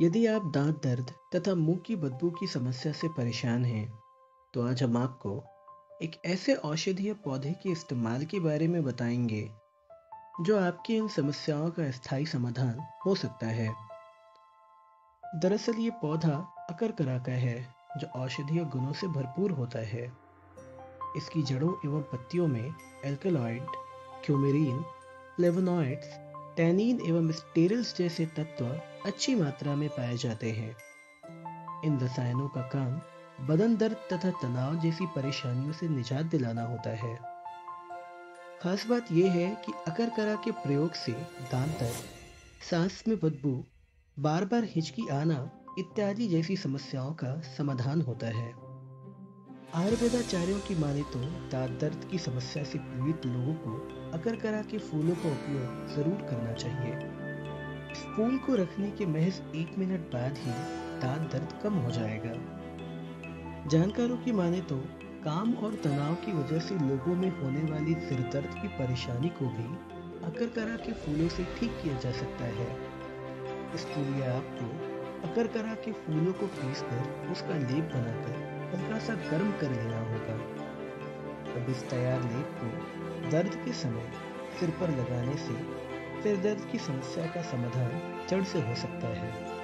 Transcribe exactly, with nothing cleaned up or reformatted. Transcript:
यदि आप दांत दर्द तथा मुंह की बदबू की समस्या से परेशान हैं तो आज हम आपको एक ऐसे औषधीय पौधे के इस्तेमाल के बारे में बताएंगे जो आपकी इन समस्याओं का स्थायी समाधान हो सकता है। दरअसल ये पौधा अकरकरा का है जो औषधीय गुणों से भरपूर होता है। इसकी जड़ों एवं पत्तियों में एल्कलॉइड, क्यूमेरिन, फ्लेवोनॉइड्स, टैनिन एवं स्टेरल्स जैसे तत्व अच्छी मात्रा में पाए जाते हैं। इन रसायनों का काम बदन दर्द तथा तनाव जैसी परेशानियों से निजात दिलाना होता है। खास बात यह है कि अकरकरा के प्रयोग से दांत दर्द, सांस में बदबू, बार बार हिचकी आना इत्यादि जैसी समस्याओं का समाधान होता है। आयुर्वेदाचार्यों की माने तो दांत दर्द की समस्या से पीड़ित लोगों को अकरकरा के फूलों का उपयोग जरूर करना चाहिए। इस फूल को रखने के महज एक मिनट बाद ही दांत दर्द कम हो जाएगा। जानकारों की माने तो काम और तनाव की वजह से लोगों में होने वाली सिर दर्द की परेशानी को भी अकरकरा के फूलों से ठीक किया जा सकता है। इसके लिए आपको अकरकरा के फूलों को पीसकर उसका लेप बनाकर हल्का सा गर्म कर लेना होगा। अब इस तैयार लेप को दर्द के समय सिर पर लगाने से सिर दर्द की समस्या का समाधान जड़ से हो सकता है।